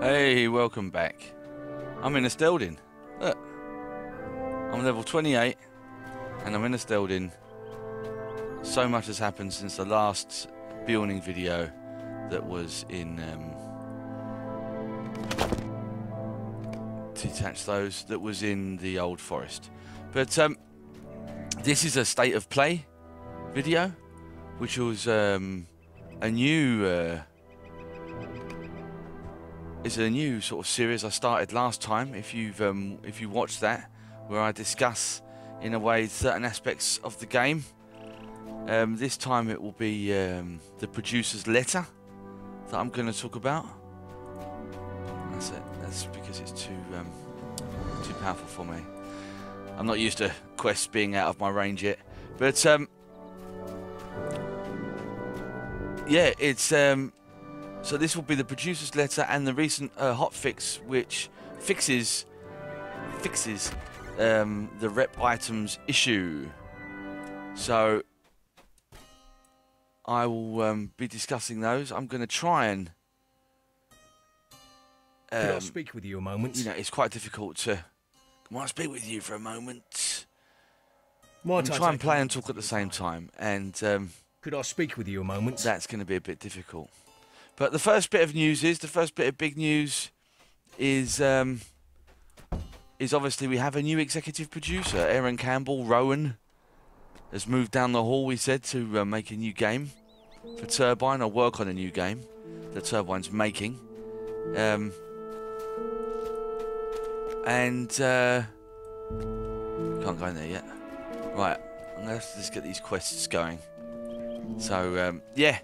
Hey, welcome back. I'm in a Steldin. Look. I'm level 28 and I'm in a Steldin. So much has happened since the last Beorning video that was in detach those that was in the old forest. But this is a state of play video, which was a new it's a new sort of series I started last time. If you've if you watched that, where I discuss in a way certain aspects of the game. This time it will be the producer's letter that I'm going to talk about. That's it. That's because it's too powerful for me. I'm not used to quests being out of my range yet. But yeah, it's so this will be the producer's letter and the recent hotfix, which fixes the rep items issue. So I will be discussing those. I'm going to try and could I speak with you a moment? You know, it's quite difficult to. Can I speak with you for a moment? Might I try and play and talk at the same time? And could I speak with you a moment? That's going to be a bit difficult. But the first bit of news is is obviously we have a new executive producer, Aaron Campbell. Rohan has moved down the hall, we said, to make a new game for Turbine, or work on a new game that Turbine's making. Can't go in there yet. Right, I'm gonna have to just get these quests going. So, yeah.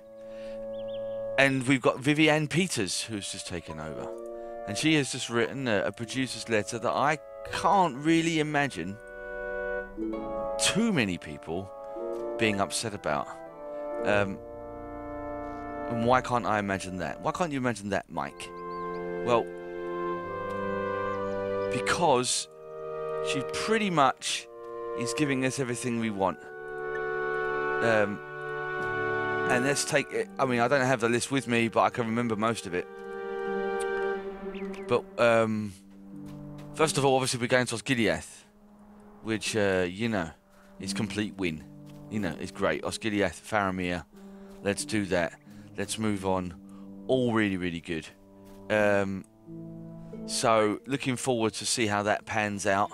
And we've got Viviane Peters, who's just taken over. And she has just written a producer's letter that I can't really imagine too many people being upset about. And why can't I imagine that? Why can't you imagine that, Mike? Well, because she pretty much is giving us everything we want. And let's take it. I mean, I don't have the list with me, but I can remember most of it. But first of all, obviously we're going to Osgiliath, which you know, is complete win. You know, it's great. Osgiliath, Faramir. Let's do that. Let's move on. All really, really good. So looking forward to see how that pans out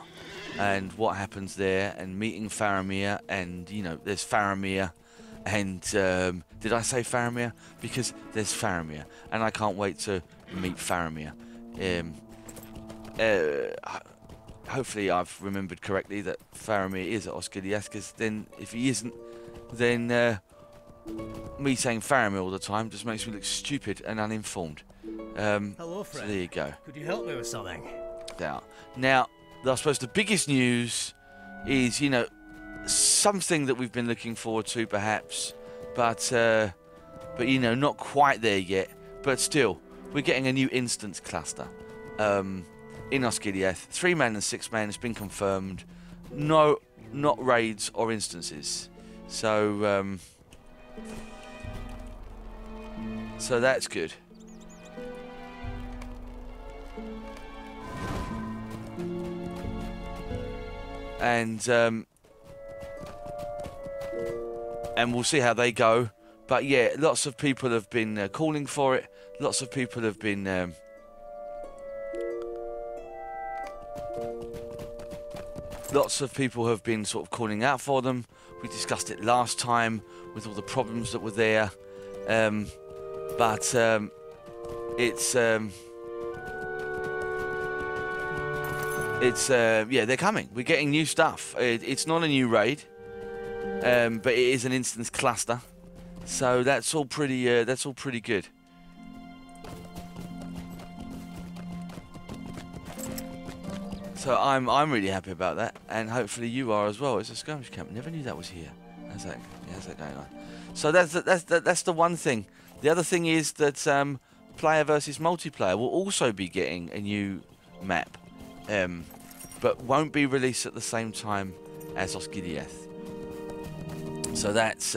and what happens there, and meeting Faramir. And you know, there's Faramir, and did I say Faramir? Because there's Faramir, and I can't wait to meet Faramir. Hopefully I've remembered correctly that Faramir is at Osgiliath, because then if he isn't, then me saying Faramir all the time just makes me look stupid and uninformed. Hello, friend. So there you go. Could you help me with something? Now, I suppose the biggest news is, you know, something that we've been looking forward to, perhaps, but you know, not quite there yet. But still, we're getting a new instance cluster in Osgiliath. 3-man and 6-man. It's been confirmed. No, not raids or instances. So, so that's good. And we'll see how they go. But yeah, lots of people have been calling for it. Lots of people have been lots of people have been sort of calling out for them. We discussed it last time with all the problems that were there. Yeah, they're coming. We're getting new stuff. It's not a new raid, but it is an instance cluster, so that's all pretty. That's all pretty good. So I'm really happy about that, and hopefully you are as well. It's a skirmish camp. Never knew that was here. How's that going on? So that's the one thing. The other thing is that player versus multiplayer will also be getting a new map. But won't be released at the same time as Osgiliath. So that's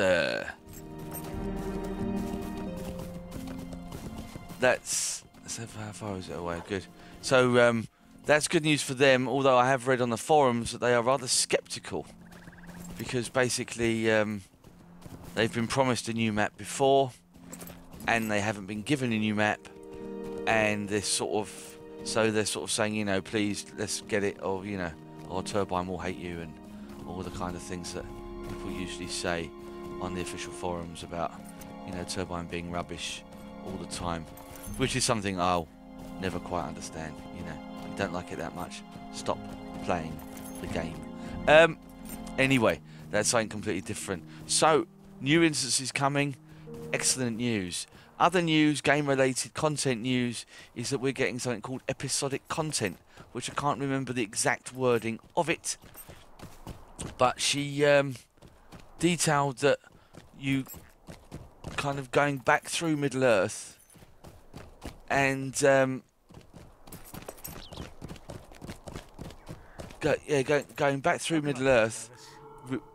How far is it away? Good. So that's good news for them, although I have read on the forums that they are rather sceptical because basically they've been promised a new map before and they haven't been given a new map, and they're sort of saying, you know, please let's get it, or you know, or Turbine will hate you, and all the kind of things that people usually say on the official forums about, you know, Turbine being rubbish all the time, which is something I'll never quite understand. You know, if you don't like it that much, stop playing the game. Anyway, that's something completely different. So, new instances coming, excellent news. Other news, game-related content news, is that we're getting something called episodic content, which I can't remember the exact wording of it, but she detailed that you kind of going back through Middle-earth and going back through Middle-earth,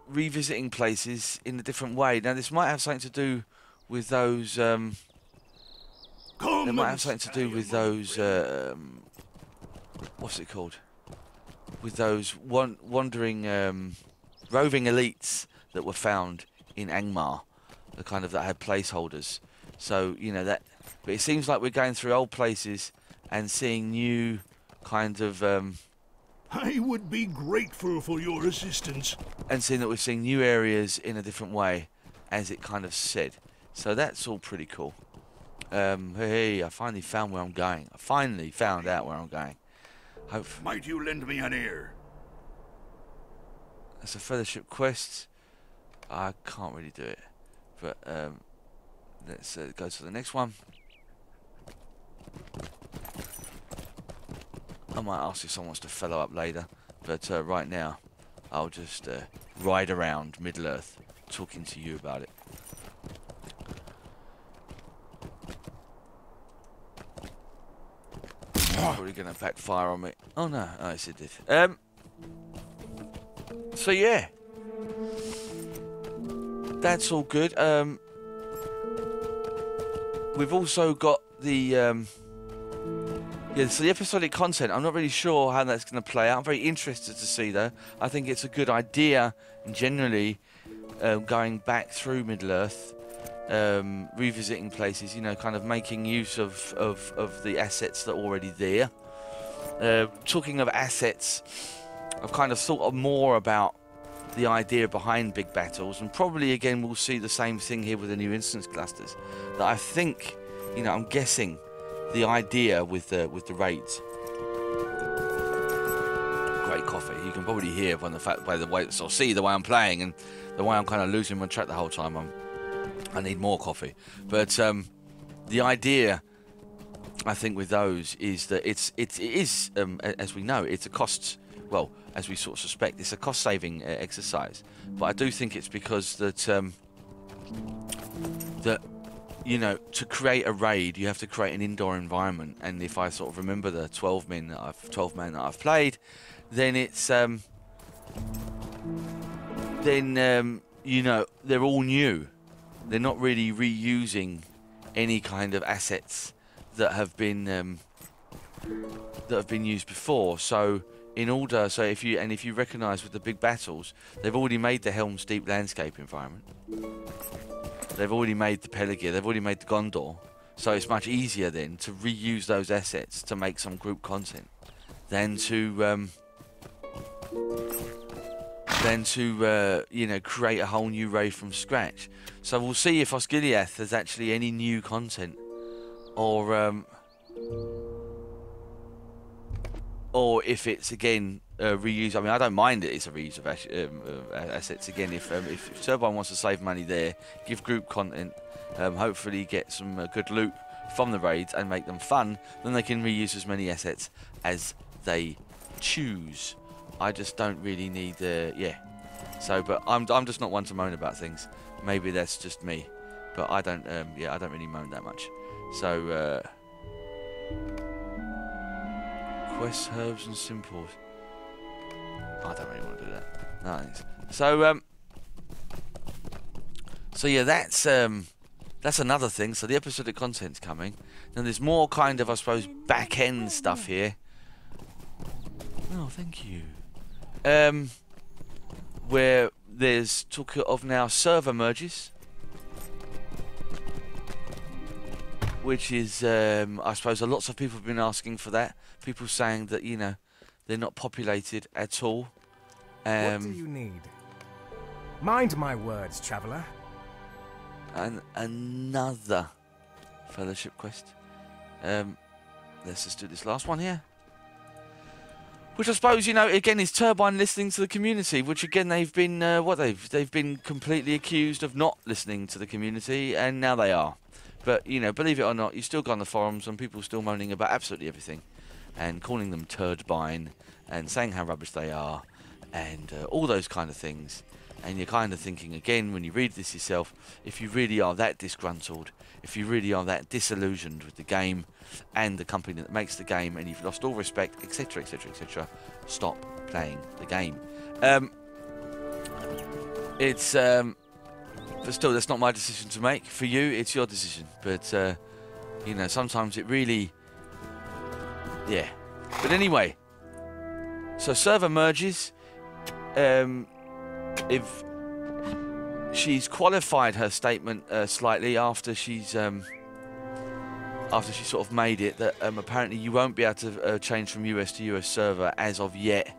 revisiting places in a different way. Now this might have something to do with those what's it called, with those wandering roving elites that were found in Angmar, the kind of that had placeholders. So you know that, but it seems like we're going through old places and seeing new kind of. I would be grateful for your assistance. And seeing that we're seeing new areas in a different way, as it kind of said. So that's all pretty cool. Hey, I finally found where I'm going. I finally found out where I'm going. Hopefully. Might you lend me an ear? That's a fellowship quest. I can't really do it. But let's go to the next one. I might ask if someone wants to fellow up later, but right now I'll just ride around Middle-earth talking to you about it. Probably going to backfire on me. Oh no, oh, yes it did. So yeah, that's all good. We've also got the yeah, so the episodic content, I'm not really sure how that's going to play out. I'm very interested to see though. I think it's a good idea generally, going back through Middle-earth, revisiting places, you know, kind of making use of the assets that are already there. Talking of assets, I've kind of thought more about the idea behind big battles, and probably again we'll see the same thing here with the new instance clusters, that I think, you know, I'm guessing the idea with the raids. Great coffee. You can probably hear by the fact, by the way, or see the way I'm playing and the way I'm kind of losing my track the whole time. I need more coffee. But the idea I think with those is that it is as we know, it's a cost, well, as we sort of suspect, it's a cost-saving exercise. But I do think it's because that, that, you know, to create a raid, you have to create an indoor environment. And if I sort of remember the 12 men that I've played, then it's, you know, they're all new. They're not really reusing any kind of assets that have been used before. So. In order, so if you, and if you recognise with the big battles, they've already made the Helm's Deep landscape environment. They've already made the Pelargir, they've already made the Gondor. So it's much easier then to reuse those assets to make some group content than to you know, create a whole new raid from scratch. So we'll see if Osgiliath has actually any new content or if it's again reuse. I mean, I don't mind it. It's a reuse of assets again. If Turbine wants to save money there, give group content, hopefully get some good loot from the raids and make them fun, then they can reuse as many assets as they choose. I just don't really need yeah. So, but I'm just not one to moan about things. Maybe that's just me, but I don't yeah, I don't really moan that much. So. Quests, herbs and simples. I don't really want to do that. No, thanks. So yeah, That's another thing. So the episodic content's coming. Then there's more kind of, I suppose, back-end stuff here. Oh, thank you. Where there's talk of now server merges, which is, I suppose, lots of people have been asking for that. People saying that, you know, they're not populated at all. What do you need? Mind my words, traveller. And another fellowship quest. Let's just do this last one here. Which I suppose, you know, again, is Turbine listening to the community, which again, they've been, they've been completely accused of not listening to the community, and now they are. But, you know, believe it or not, you still go on the forums and people are still moaning about absolutely everything, and calling them Turbine, and saying how rubbish they are, and all those kind of things. And you're kind of thinking, again, when you read this yourself, if you really are that disgruntled, if you really are that disillusioned with the game and the company that makes the game, and you've lost all respect, etc, etc, etc, stop playing the game. But still, that's not my decision to make. For you, it's your decision. But you know, sometimes it really, yeah. But anyway, so server merges. If she's qualified her statement slightly after she's after she sort of made it that apparently you won't be able to change from US to US server as of yet,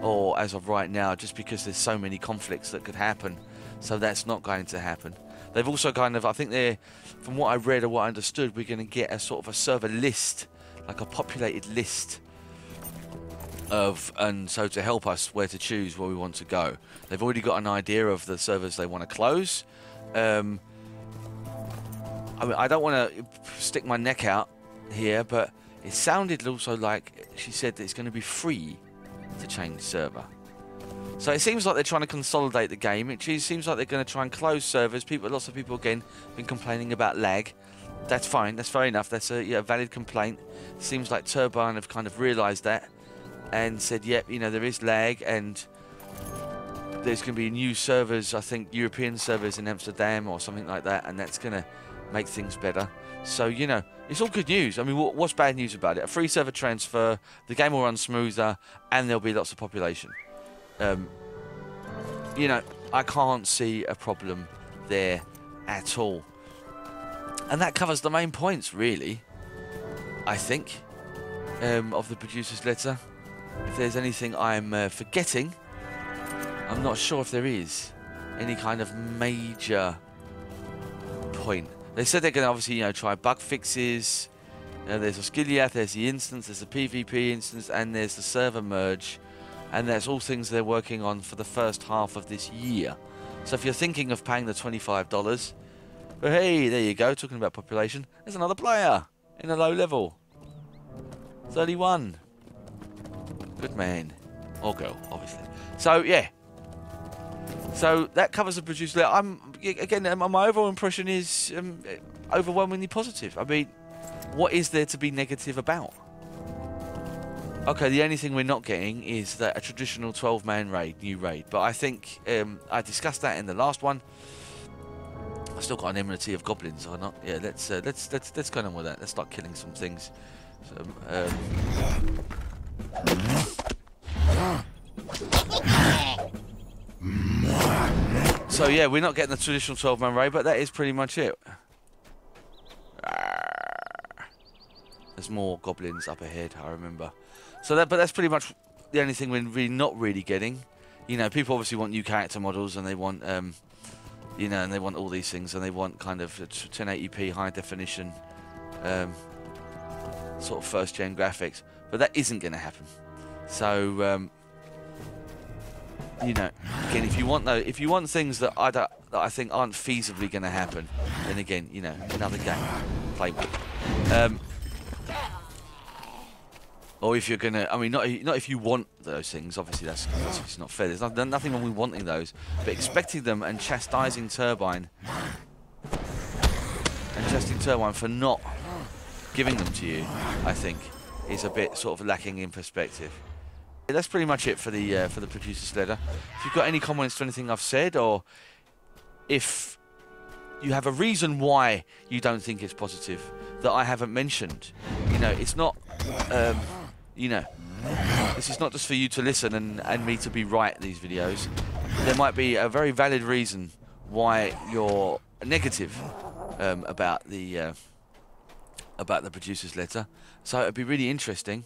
or as of right now, just because there's so many conflicts that could happen. So that's not going to happen. They've also kind of, I think they're, from what I read or what I understood, we're going to get a sort of a server list, like a populated list. And so to help us where to choose where we want to go. They've already got an idea of the servers they want to close. I mean, I don't want to stick my neck out here, but it sounded also like she said that it's going to be free to change server. So it seems like they're trying to consolidate the game. It seems like they're going to try and close servers. People, lots of people again, been complaining about lag. That's fine. That's fair enough. That's a, yeah, valid complaint. Seems like Turbine have kind of realised that. And said, yep, you know, there is lag, and there's going to be new servers, I think, European servers in Amsterdam or something like that, and that's going to make things better. So, you know, it's all good news. I mean, what's bad news about it? A free server transfer, the game will run smoother, and there'll be lots of population. You know, I can't see a problem there at all. And that covers the main points, really, I think, of the producer's letter. If there's anything I'm forgetting, I'm not sure if there is any kind of major point. They said they're going to obviously, you know, try bug fixes. There's Osgiliath, there's the instance, there's the PvP instance, and there's the server merge. And that's all things they're working on for the first half of this year. So if you're thinking of paying the $25, but hey, there you go, talking about population. There's another player in a low level. 31. Good man, or girl, obviously. So yeah, so that covers the producer. I'm again, my overall impression is overwhelmingly positive. I mean, what is there to be negative about? Okay, the only thing we're not getting is that a traditional 12-man raid, new raid. But I think I discussed that in the last one. I've still got an enmity of goblins, or not? Yeah, let's go on with that. Let's start killing some things. So, so yeah, we're not getting the traditional 12-man raid, but that is pretty much it. There's more goblins up ahead, I remember. So that, but that's pretty much the only thing we're really not really getting. You know, people obviously want new character models, and they want, you know, and they want all these things, and they want kind of 1080p high definition, sort of first-gen graphics. But that isn't going to happen. So, you know, again, if you want though, if you want things that I think aren't feasibly going to happen, then again, you know, another game play with. Or if you're going to, I mean, not if you want those things. Obviously, that's not fair. There's nothing wrong with wanting those, but expecting them and chastising Turbine for not giving them to you, I think, is a bit sort of lacking in perspective. That's pretty much it for the producer's letter. If you've got any comments to anything I've said, or if you have a reason why you don't think it's positive that I haven't mentioned. You know, it's not, you know, this is not just for you to listen and me to be right, these videos. There might be a very valid reason why you're negative about the producer's letter. So it'd be really interesting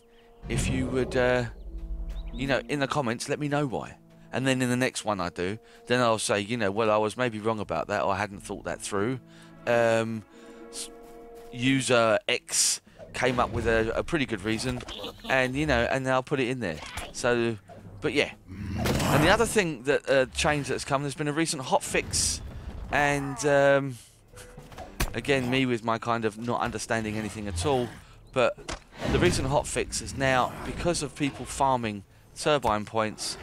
if you would, you know, in the comments, let me know why. And then in the next one I do, then I'll say, you know, well, I was maybe wrong about that, or I hadn't thought that through. User X came up with a pretty good reason, and, you know, and I'll put it in there. So, but yeah. And the other thing that change that's come, there's been a recent hot fix, and again, me with my kind of not understanding anything at all, but the recent hot fix is now, because of people farming turbine points,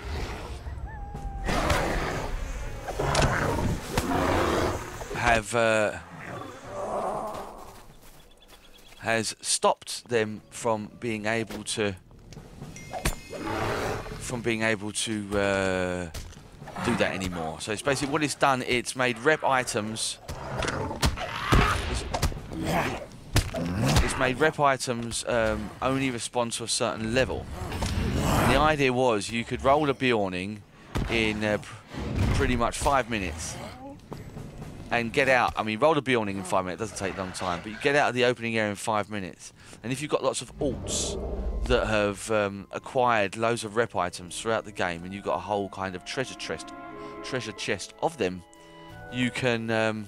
has stopped them from being able to do that anymore. So it's basically what it's done. It's made rep items. It's made rep items only respond to a certain level. And the idea was you could roll a Beorning in pretty much 5 minutes. And get out. I mean, roll a Beorning in 5 minutes. It doesn't take a long time. But you get out of the opening area in 5 minutes. And if you've got lots of alts that have acquired loads of rep items throughout the game, and you've got a whole kind of treasure chest of them, you can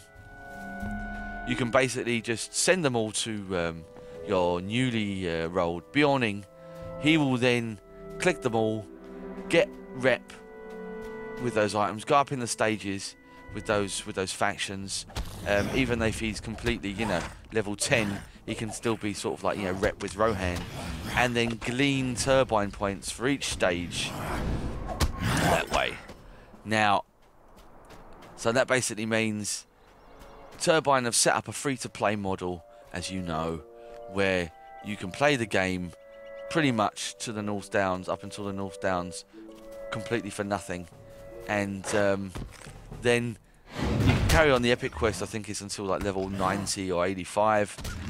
basically just send them all to your newly rolled Beorning. He will then click them all, get rep with those items, go up in the stages with those factions. Even if he's completely, you know, level 10, he can still be sort of like, you know, rep with Rohan, and then glean turbine points for each stage that way. Now, so that basically means Turbine have set up a free-to-play model, as you know, where you can play the game pretty much to the North Downs, up until the North Downs, completely for nothing. And then you can carry on the epic quest, I think it's until like level 90 or 85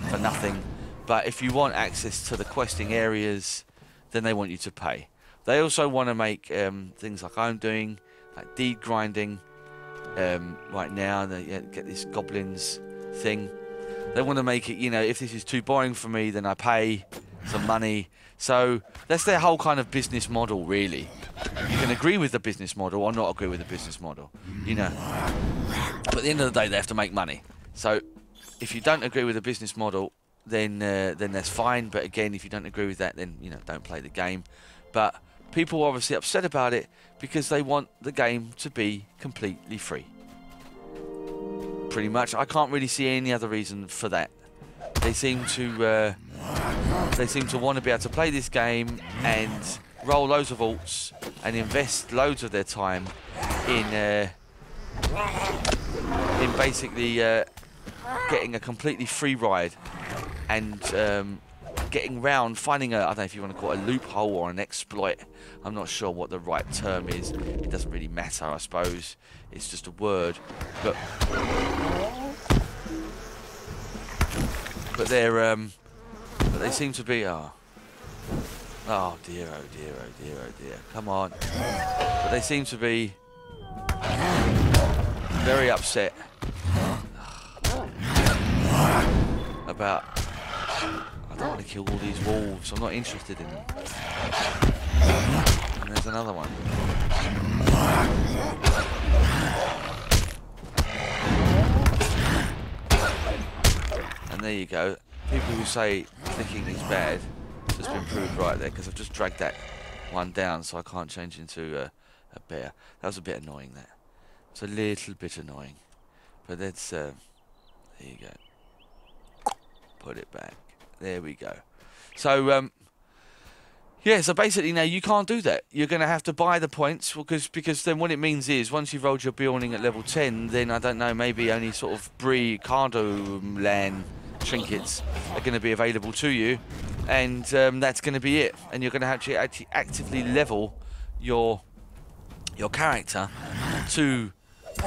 for nothing. But if you want access to the questing areas, then they want you to pay. They also want to make things like I'm doing, like deed grinding right now. They get this goblins thing. They want to make it, you know, if this is too boring for me, then I pay some money. So that's their whole kind of business model, really. You can agree with the business model or not agree with the business model, you know. But at the end of the day, they have to make money. So if you don't agree with the business model, then that's fine. But again, if you don't agree with that, then, you know, don't play the game. But people are obviously upset about it because they want the game to be completely free. Pretty much. I can't really see any other reason for that. They seem to want to be able to play this game and roll loads of alts and invest loads of their time in basically getting a completely free ride and getting round, finding a, I don't know if you want to call it a loophole or an exploit. I'm not sure what the right term is. It doesn't really matter, I suppose. It's just a word. But they seem to be, oh dear, oh dear, oh dear, oh dear, come on. But they seem to be very upset about, I don't want to kill all these wolves, I'm not interested in them. And there's another one. And there you go, people who say clicking is bad, just been proved right there, because I've just dragged that one down so I can't change into a bear. That was a bit annoying, that. It's a little bit annoying. But that's, there you go. Put it back. There we go. So, yeah, so basically now you can't do that. You're going to have to buy the points, because then what it means is, once you've rolled your Beorning at level 10, then I don't know, maybe only sort of Bree, Cardo, Lan trinkets are going to be available to you. And that's going to be it. And you're going to have to actually actively level your character to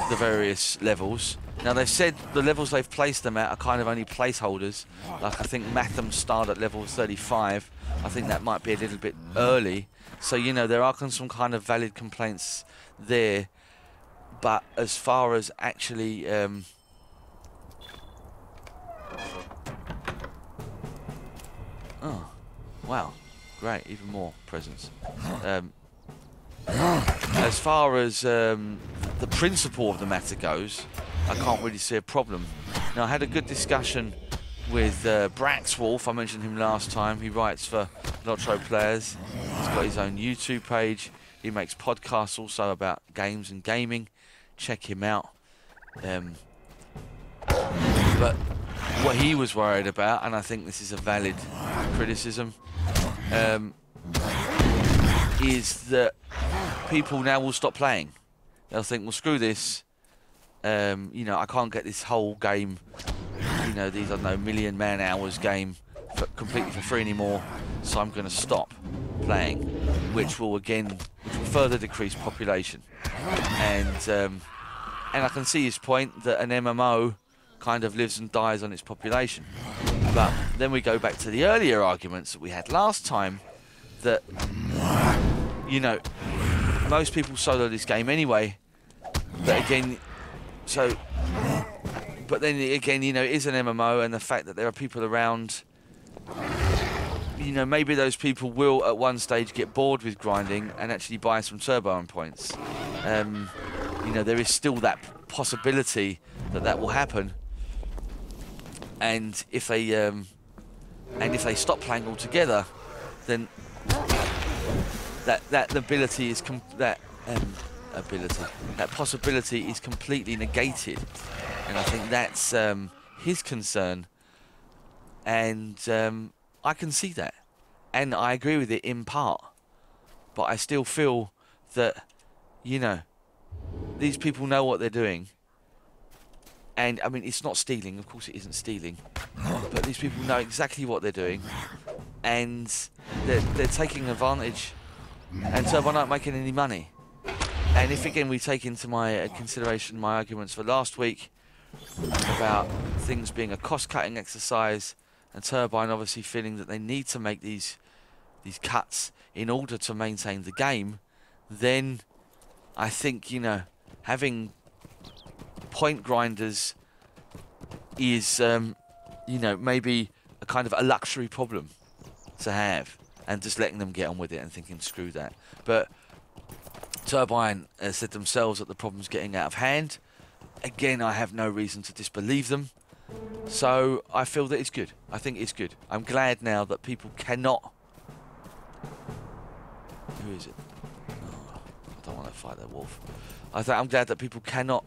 the various levels Now, they've said the levels they've placed them at are kind of only placeholders. Like, I think Matham started at level 35. I think that might be a little bit early. So, you know, there are some kind of valid complaints there. But as far as actually... Oh, wow. Great, even more presents. As far as the principle of the matter goes... I can't really see a problem. Now, I had a good discussion with Braxwolf. I mentioned him last time. He writes for Lotro Players. He's got his own YouTube page. He makes podcasts also about games and gaming. Check him out. But what he was worried about, and I think this is a valid criticism, is that people now will stop playing. They'll think, well, screw this. You know, I can't get this whole game, you know, these, I don't know, million man hours game completely for free anymore, so I'm going to stop playing, which will further decrease population. And I can see his point that an MMO kind of lives and dies on its population. But then we go back to the earlier arguments that we had last time that, you know, most people solo this game anyway, but again... So, but then again, you know, it is an MMO, and the fact that there are people around, you know, maybe those people will at one stage get bored with grinding and actually buy some Turbine points. You know, there is still that possibility that that will happen. And if they stop playing altogether, then that possibility is completely negated, and I think that's his concern, and I can see that, and I agree with it in part, but I still feel that, you know, these people know what they're doing, and I mean, it's not stealing, of course it isn't stealing, but these people know exactly what they're doing, and they're taking advantage, and so they're not making any money. And if, again, we take into my consideration my arguments for last week about things being a cost-cutting exercise and Turbine obviously feeling that they need to make these cuts in order to maintain the game, then I think, you know, having point grinders is, you know, maybe a kind of a luxury problem to have, and just letting them get on with it and thinking, screw that. But... Turbine said themselves that the problem's getting out of hand. Again, I have no reason to disbelieve them. So I feel that it's good. I think it's good. I'm glad now that people cannot... Who is it? Oh, I don't want to fight that wolf. I'm glad that people cannot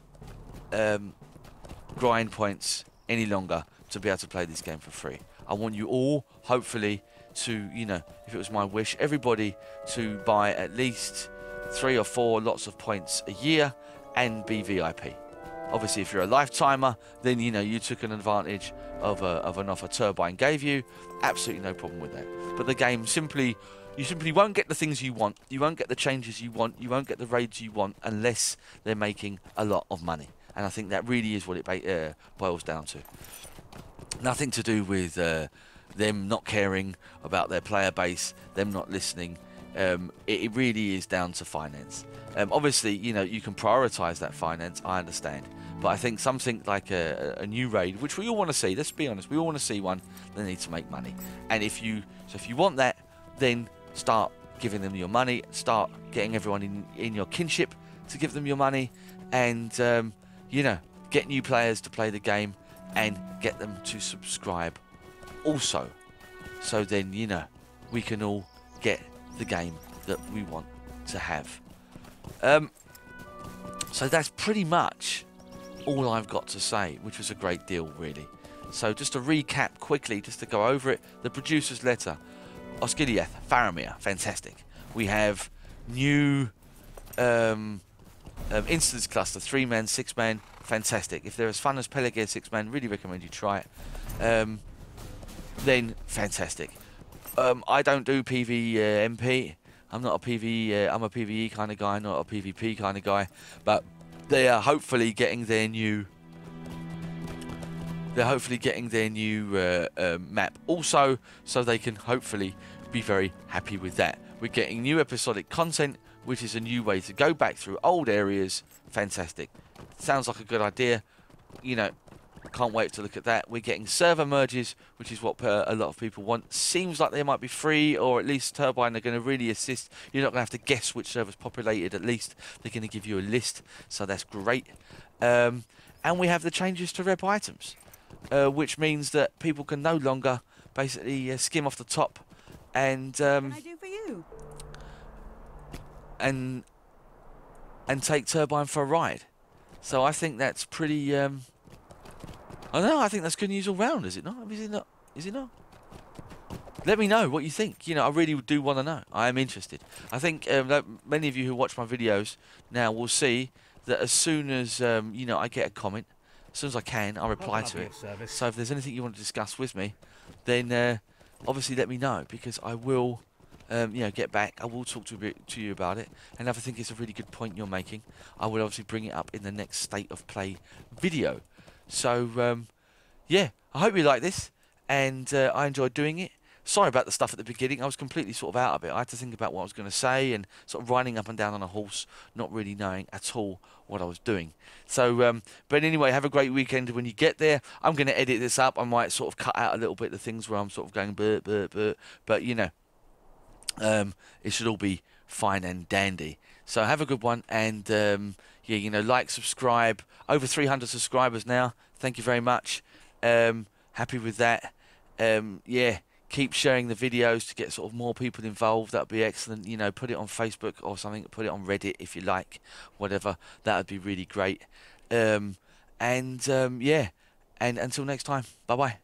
grind points any longer to be able to play this game for free. I want you all, hopefully, to, you know, if it was my wish, everybody to buy at least... 3 or 4 lots of points a year and be VIP. Obviously, if you're a lifetimer, then, you know, you took an advantage of an offer Turbine gave you. Absolutely no problem with that. But the game simply, you simply won't get the things you want. You won't get the changes you want. You won't get the raids you want unless they're making a lot of money. And I think that really is what it boils down to. Nothing to do with them not caring about their player base, them not listening. It really is down to finance. Obviously, you know, you can prioritise that finance, I understand. But I think something like a new raid, which we all want to see, let's be honest, we all want to see one, they need to make money. And if you want that, then start giving them your money, start getting everyone in your kinship to give them your money, and, you know, get new players to play the game and get them to subscribe also. So then, you know, we can all get... the game that we want to have. So that's pretty much all I've got to say, which was a great deal, really. So just to recap quickly, just to go over it, the producer's letter, Osgiliath, Faramir, fantastic. We have new instance cluster, 3-man, 6-man, fantastic. If they're as fun as Pelargir 6-man, really recommend you try it. Then fantastic. I don't do PvMP. I'm not a PvE. I'm a PvE kind of guy, not a PvP kind of guy. But they are hopefully getting their new they're hopefully getting their new map also, so they can hopefully be very happy with that. We're getting new episodic content, which is a new way to go back through old areas. Fantastic. Sounds like a good idea. You know, can't wait to look at that. We're getting server merges, which is what a lot of people want. Seems like they might be free, or at least Turbine are going to really assist. You're not going to have to guess which server's populated, at least. They're going to give you a list, so that's great. And we have the changes to rep items, which means that people can no longer basically skim off the top and... What can I do for you? And take Turbine for a ride. So I think that's pretty... I don't know, I think that's good news all round, is it not? Is it not? Is it not? Let me know what you think. You know, I really do want to know. I am interested. I think many of you who watch my videos now will see that as soon as, you know, I get a comment, as soon as I can, I'll reply to it. So if there's anything you want to discuss with me, then obviously let me know, because I will... you know, get back. I will talk to you about it, and I think it's a really good point you're making. I will obviously bring it up in the next State of Play video. So, yeah, I hope you like this, and I enjoyed doing it. Sorry about the stuff at the beginning. I was completely sort of out of it. I had to think about what I was going to say, and sort of riding up and down on a horse, not really knowing at all what I was doing. So, but anyway, have a great weekend when you get there. I'm going to edit this up. I might sort of cut out a little bit the things where I'm sort of going, but you know. It should all be fine and dandy. So have a good one, and yeah, you know, like, subscribe. Over 300 subscribers now. Thank you very much. Happy with that. Yeah, keep sharing the videos to get sort of more people involved. That'd be excellent. You know, put it on Facebook or something. Put it on Reddit if you like. Whatever. That'd be really great. And yeah. And until next time. Bye bye.